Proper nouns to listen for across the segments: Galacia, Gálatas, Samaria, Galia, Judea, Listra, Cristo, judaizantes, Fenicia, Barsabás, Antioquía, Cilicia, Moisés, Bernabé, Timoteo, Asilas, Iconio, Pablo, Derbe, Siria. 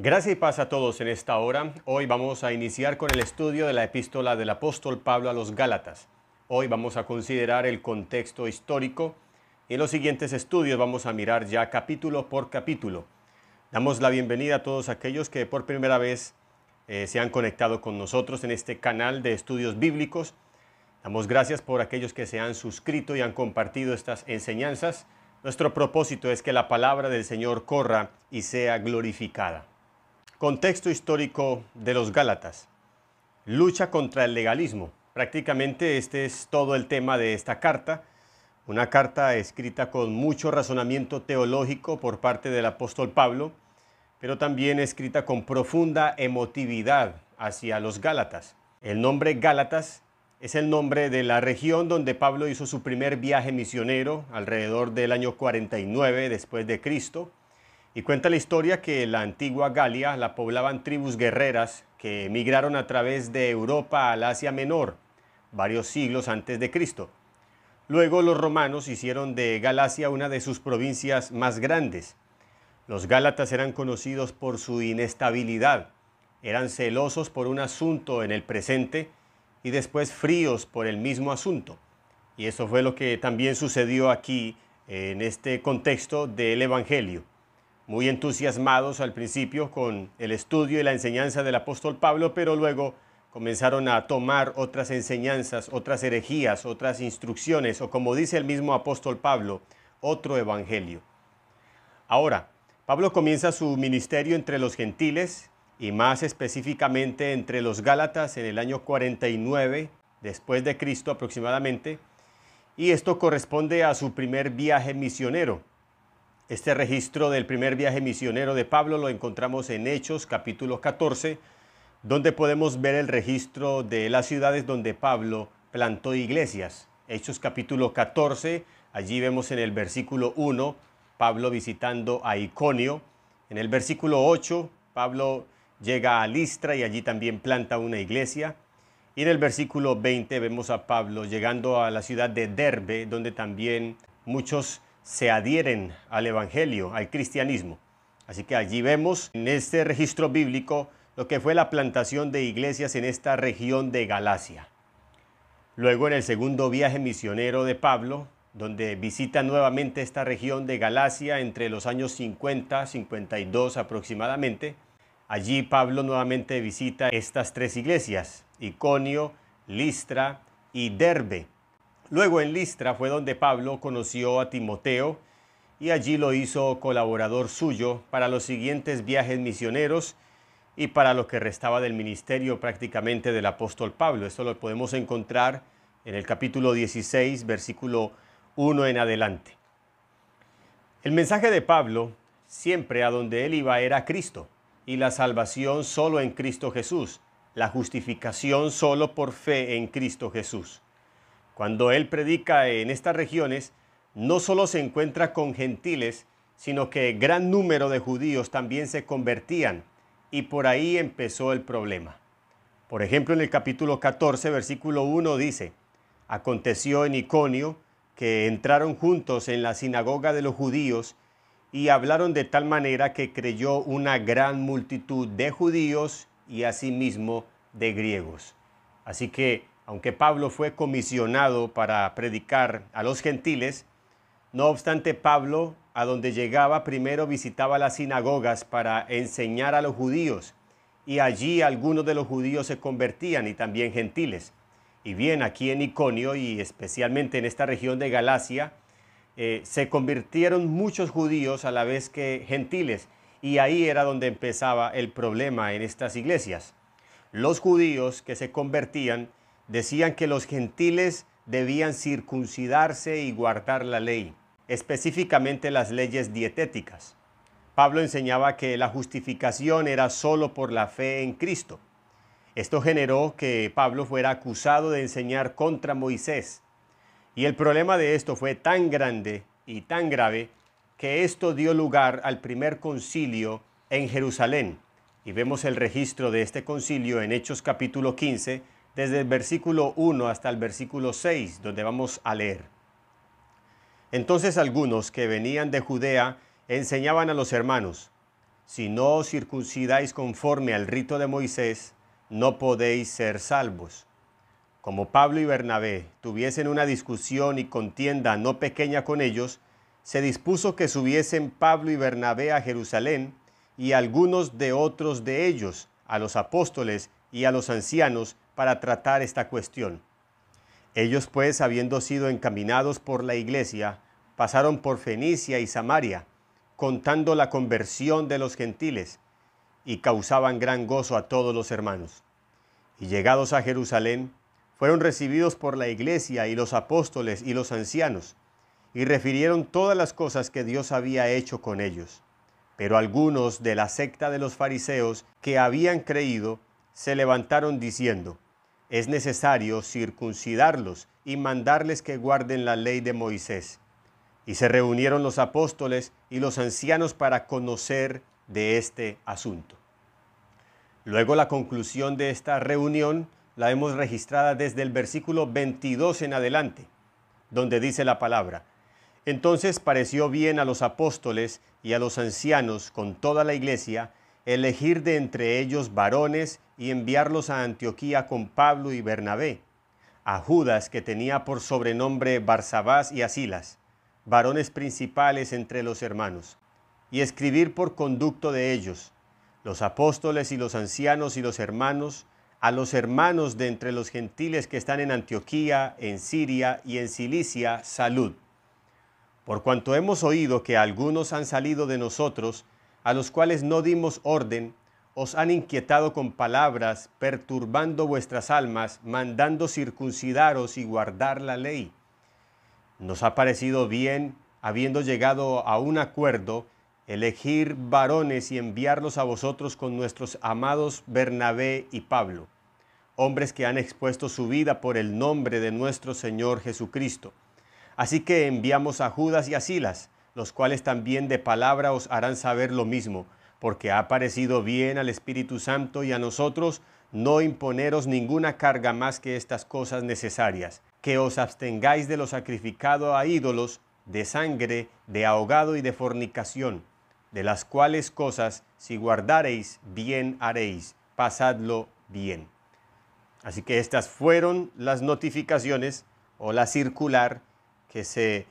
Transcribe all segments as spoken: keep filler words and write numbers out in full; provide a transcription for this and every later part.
Gracias y paz a todos en esta hora. Hoy vamos a iniciar con el estudio de la epístola del apóstol Pablo a los Gálatas. Hoy vamos a considerar el contexto histórico. En los siguientes estudios vamos a mirar ya capítulo por capítulo. Damos la bienvenida a todos aquellos que por primera vez eh, se han conectado con nosotros en este canal de estudios bíblicos. Damos gracias por aquellos que se han suscrito y han compartido estas enseñanzas. Nuestro propósito es que la palabra del Señor corra y sea glorificada. Contexto histórico de los Gálatas. Lucha contra el legalismo. Prácticamente este es todo el tema de esta carta. Una carta escrita con mucho razonamiento teológico por parte del apóstol Pablo, pero también escrita con profunda emotividad hacia los Gálatas. El nombre Gálatas es el nombre de la región donde Pablo hizo su primer viaje misionero alrededor del año cuarenta y nueve después de Cristo. Y cuenta la historia que la antigua Galia la poblaban tribus guerreras que emigraron a través de Europa al Asia Menor, varios siglos antes de Cristo. Luego los romanos hicieron de Galacia una de sus provincias más grandes. Los gálatas eran conocidos por su inestabilidad, eran celosos por un asunto en el presente y después fríos por el mismo asunto. Y eso fue lo que también sucedió aquí en este contexto del Evangelio. Muy entusiasmados al principio con el estudio y la enseñanza del apóstol Pablo, pero luego comenzaron a tomar otras enseñanzas, otras herejías, otras instrucciones, o como dice el mismo apóstol Pablo, otro evangelio. Ahora, Pablo comienza su ministerio entre los gentiles, y más específicamente entre los gálatas en el año cuarenta y nueve, después de Cristo aproximadamente, y esto corresponde a su primer viaje misionero. Este registro del primer viaje misionero de Pablo lo encontramos en Hechos, capítulo catorce, donde podemos ver el registro de las ciudades donde Pablo plantó iglesias. Hechos, capítulo catorce, allí vemos en el versículo uno, Pablo visitando a Iconio. En el versículo ocho, Pablo llega a Listra y allí también planta una iglesia. Y en el versículo veinte vemos a Pablo llegando a la ciudad de Derbe, donde también muchos se adhieren al evangelio, al cristianismo. Así que allí vemos en este registro bíblico lo que fue la plantación de iglesias en esta región de Galacia. Luego en el segundo viaje misionero de Pablo, donde visita nuevamente esta región de Galacia entre los años cincuenta, cincuenta y dos aproximadamente, allí Pablo nuevamente visita estas tres iglesias, Iconio, Listra y Derbe. Luego en Listra fue donde Pablo conoció a Timoteo y allí lo hizo colaborador suyo para los siguientes viajes misioneros y para lo que restaba del ministerio prácticamente del apóstol Pablo. Esto lo podemos encontrar en el capítulo dieciséis, versículo uno en adelante. El mensaje de Pablo, siempre a donde él iba, era Cristo y la salvación solo en Cristo Jesús, la justificación solo por fe en Cristo Jesús. Cuando él predica en estas regiones, no solo se encuentra con gentiles, sino que gran número de judíos también se convertían, y por ahí empezó el problema. Por ejemplo, en el capítulo catorce, versículo uno dice, «Aconteció en Iconio que entraron juntos en la sinagoga de los judíos y hablaron de tal manera que creyó una gran multitud de judíos y asimismo de griegos». Así que, aunque Pablo fue comisionado para predicar a los gentiles, no obstante Pablo, a donde llegaba, primero visitaba las sinagogas para enseñar a los judíos, y allí algunos de los judíos se convertían y también gentiles. Y bien, aquí en Iconio y especialmente en esta región de Galacia, eh, se convirtieron muchos judíos a la vez que gentiles, y ahí era donde empezaba el problema en estas iglesias. Los judíos que se convertían decían que los gentiles debían circuncidarse y guardar la ley, específicamente las leyes dietéticas. Pablo enseñaba que la justificación era solo por la fe en Cristo. Esto generó que Pablo fuera acusado de enseñar contra Moisés. Y el problema de esto fue tan grande y tan grave que esto dio lugar al primer concilio en Jerusalén. Y vemos el registro de este concilio en Hechos capítulo quince, desde el versículo uno hasta el versículo seis, donde vamos a leer. Entonces algunos que venían de Judea enseñaban a los hermanos, si no os circuncidáis conforme al rito de Moisés, no podéis ser salvos. Como Pablo y Bernabé tuviesen una discusión y contienda no pequeña con ellos, se dispuso que subiesen Pablo y Bernabé a Jerusalén y algunos de otros de ellos, a los apóstoles y a los ancianos, para tratar esta cuestión. Ellos, pues, habiendo sido encaminados por la iglesia, pasaron por Fenicia y Samaria, contando la conversión de los gentiles, y causaban gran gozo a todos los hermanos. Y llegados a Jerusalén, fueron recibidos por la iglesia y los apóstoles y los ancianos, y refirieron todas las cosas que Dios había hecho con ellos. Pero algunos de la secta de los fariseos que habían creído se levantaron diciendo: es necesario circuncidarlos y mandarles que guarden la ley de Moisés. Y se reunieron los apóstoles y los ancianos para conocer de este asunto. Luego la conclusión de esta reunión la hemos registrada desde el versículo veintidós en adelante, donde dice la palabra: entonces pareció bien a los apóstoles y a los ancianos con toda la iglesia elegir de entre ellos varones y enviarlos a Antioquía con Pablo y Bernabé, a Judas, que tenía por sobrenombre Barsabás, y Asilas, varones principales entre los hermanos, y escribir por conducto de ellos, los apóstoles y los ancianos y los hermanos, a los hermanos de entre los gentiles que están en Antioquía, en Siria y en Cilicia, salud. Por cuanto hemos oído que algunos han salido de nosotros, a los cuales no dimos orden, os han inquietado con palabras, perturbando vuestras almas, mandando circuncidaros y guardar la ley. Nos ha parecido bien, habiendo llegado a un acuerdo, elegir varones y enviarlos a vosotros con nuestros amados Bernabé y Pablo, hombres que han expuesto su vida por el nombre de nuestro Señor Jesucristo. Así que enviamos a Judas y a Silas, los cuales también de palabra os harán saber lo mismo, porque ha parecido bien al Espíritu Santo y a nosotros no imponeros ninguna carga más que estas cosas necesarias, que os abstengáis de lo sacrificado a ídolos, de sangre, de ahogado y de fornicación, de las cuales cosas, si guardareis, bien haréis, pasadlo bien. Así que estas fueron las notificaciones o la circular que se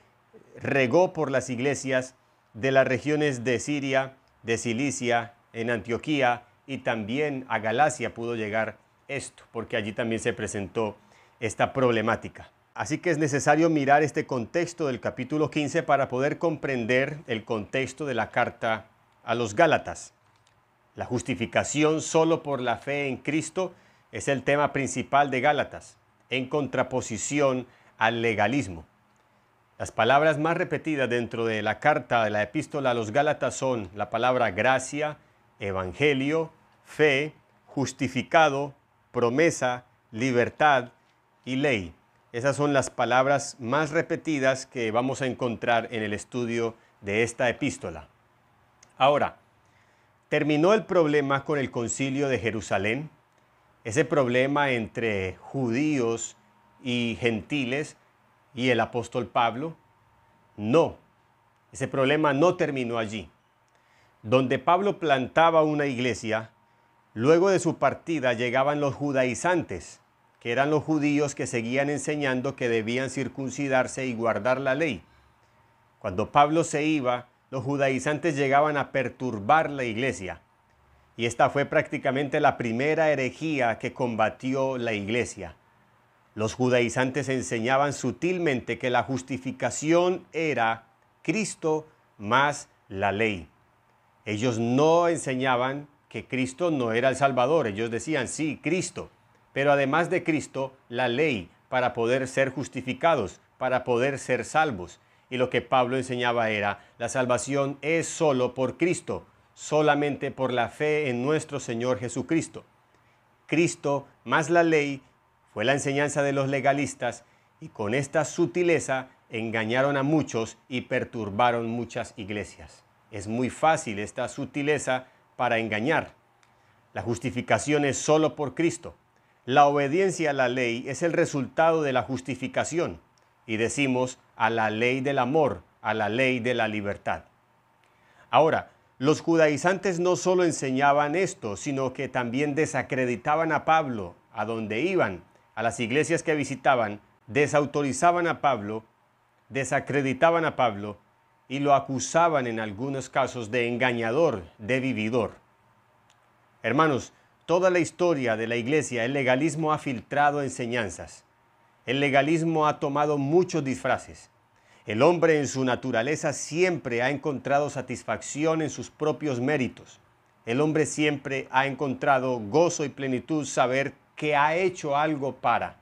regó por las iglesias de las regiones de Siria, de Cilicia, en Antioquía, y también a Galacia pudo llegar esto, porque allí también se presentó esta problemática. Así que es necesario mirar este contexto del capítulo quince para poder comprender el contexto de la carta a los Gálatas. La justificación solo por la fe en Cristo es el tema principal de Gálatas, en contraposición al legalismo. Las palabras más repetidas dentro de la carta de la epístola a los Gálatas son la palabra gracia, evangelio, fe, justificado, promesa, libertad y ley. Esas son las palabras más repetidas que vamos a encontrar en el estudio de esta epístola. Ahora, terminó el problema con el concilio de Jerusalén, ese problema entre judíos y gentiles, ¿y el apóstol Pablo? No, ese problema no terminó allí. Donde Pablo plantaba una iglesia, luego de su partida llegaban los judaizantes, que eran los judíos que seguían enseñando que debían circuncidarse y guardar la ley. Cuando Pablo se iba, los judaizantes llegaban a perturbar la iglesia, y esta fue prácticamente la primera herejía que combatió la iglesia. Los judaizantes enseñaban sutilmente que la justificación era Cristo más la ley. Ellos no enseñaban que Cristo no era el Salvador. Ellos decían, sí, Cristo, pero además de Cristo, la ley, para poder ser justificados, para poder ser salvos. Y lo que Pablo enseñaba era, la salvación es solo por Cristo, solamente por la fe en nuestro Señor Jesucristo. Cristo más la ley fue la enseñanza de los legalistas, y con esta sutileza engañaron a muchos y perturbaron muchas iglesias. Es muy fácil esta sutileza para engañar. La justificación es solo por Cristo. La obediencia a la ley es el resultado de la justificación, y decimos a la ley del amor, a la ley de la libertad. Ahora, Los judaizantes no solo enseñaban esto, sino que también desacreditaban a Pablo, a donde iban, a las iglesias que visitaban, desautorizaban a Pablo, desacreditaban a Pablo y lo acusaban en algunos casos de engañador, de vividor. Hermanos, toda la historia de la iglesia, el legalismo ha filtrado enseñanzas. El legalismo ha tomado muchos disfraces. El hombre en su naturaleza siempre ha encontrado satisfacción en sus propios méritos. El hombre siempre ha encontrado gozo y plenitud saber que ha hecho algo para.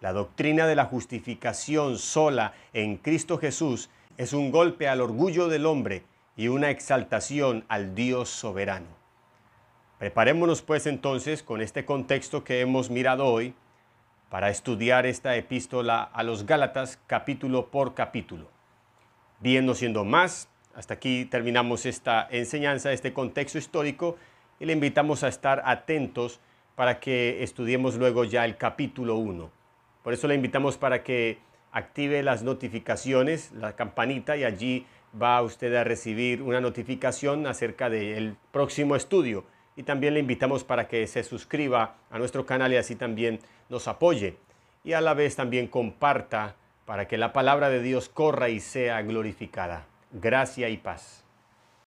La doctrina de la justificación sola en Cristo Jesús es un golpe al orgullo del hombre y una exaltación al Dios soberano. Preparémonos pues entonces con este contexto que hemos mirado hoy para estudiar esta epístola a los Gálatas capítulo por capítulo. Bien, no siendo más, hasta aquí terminamos esta enseñanza, este contexto histórico, y le invitamos a estar atentos para que estudiemos luego ya el capítulo uno. Por eso le invitamos para que active las notificaciones, la campanita, y allí va usted a recibir una notificación acerca del próximo estudio. Y también le invitamos para que se suscriba a nuestro canal y así también nos apoye. Y a la vez también comparta para que la palabra de Dios corra y sea glorificada. Gracia y paz.